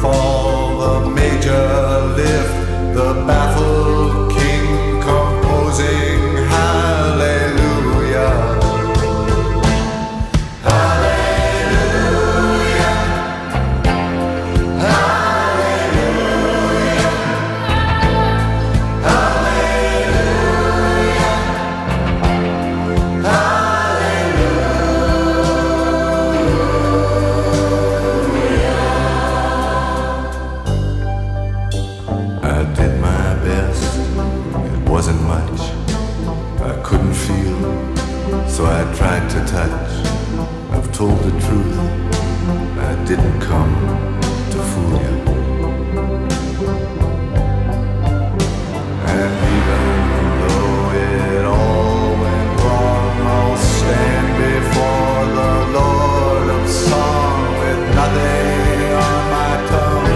fall, the major lift, the baffled king composing hallelujah. Hallelujah. Hallelujah. Hallelujah. Hallelujah. Wasn't much, I couldn't feel, so I tried to touch. I've told the truth, I didn't come to fool you. And even though it all went wrong, I'll stand before the Lord of Song with nothing on my tongue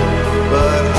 but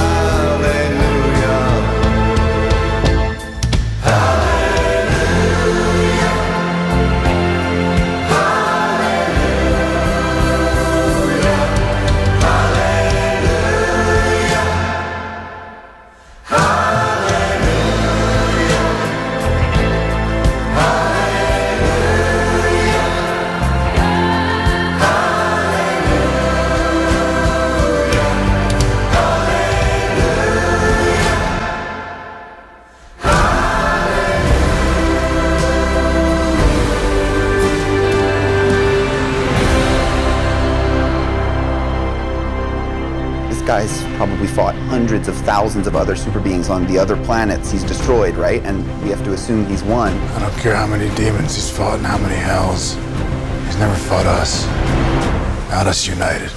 guy's probably fought hundreds of thousands of other super beings on the other planets he's destroyed, right? And we have to assume he's won. I don't care how many demons he's fought and how many hells. He's never fought us. Not us united.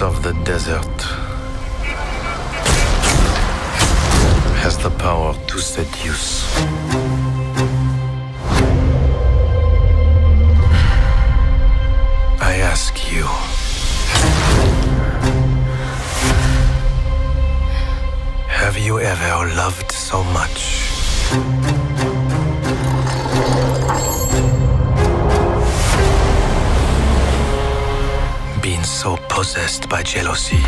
Of the desert has the power to seduce. I ask you, have you ever loved so much so possessed by jealousy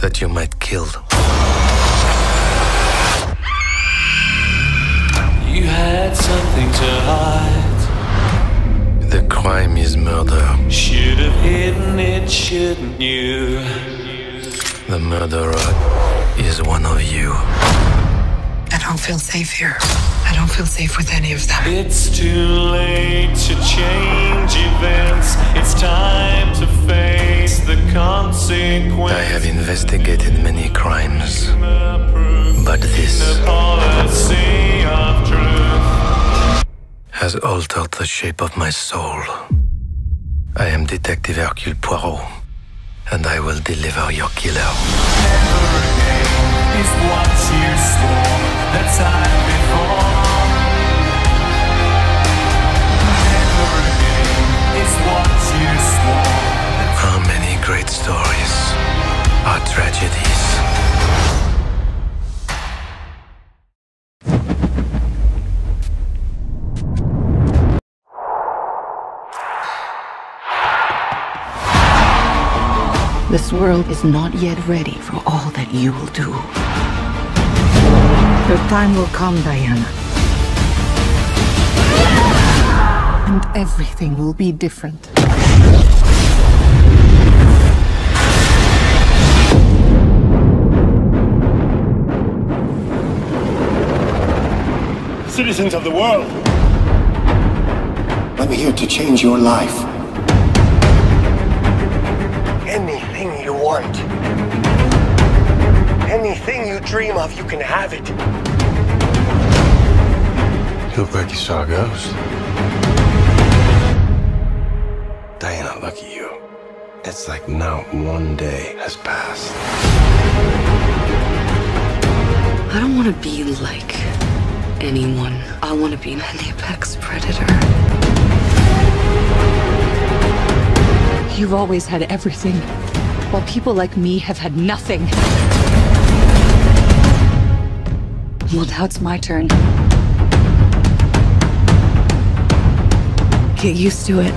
that you might kill? You had something to hide. The crime is murder. Should have hidden it, shouldn't you? The murderer is one of you. I don't feel safe here. I don't feel safe with any of them. It's too late to change events. It's time to face the consequences. I have investigated many crimes, but this has altered the shape of my soul. I am Detective Hercule Poirot, and I will deliver your killer. Never again is what you swore the time before. Never again is what you swore. How many great stories are tragedies? This world is not yet ready for all that you will do. Your time will come, Diana. And everything will be different. Citizens of the world! I'm here to change your life. Anything you want, anything you dream of, you can have it. You look like you saw a ghost. Diana, look at you. It's like not one day has passed. I don't want to be like anyone. I want to be an apex predator. You've always had everything, while people like me have had nothing. Well, now it's my turn. Get used to it.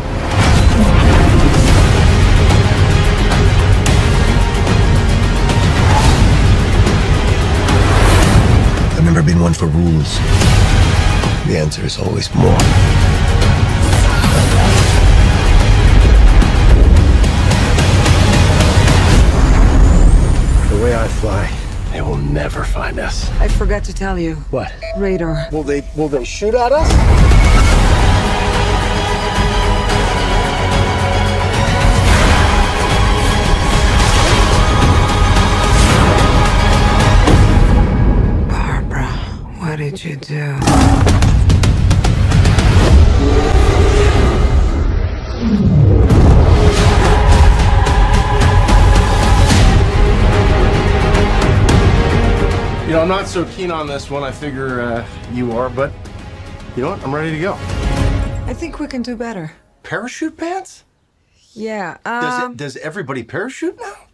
I've never been one for rules. The answer is always more. The way I fly, they will never find us. I forgot to tell you. What? Radar. Will they shoot at us. What did you do? You know, I'm not so keen on this one, I figure you are, but you know what? I'm ready to go. I think we can do better. Parachute pants? Yeah, does everybody parachute now?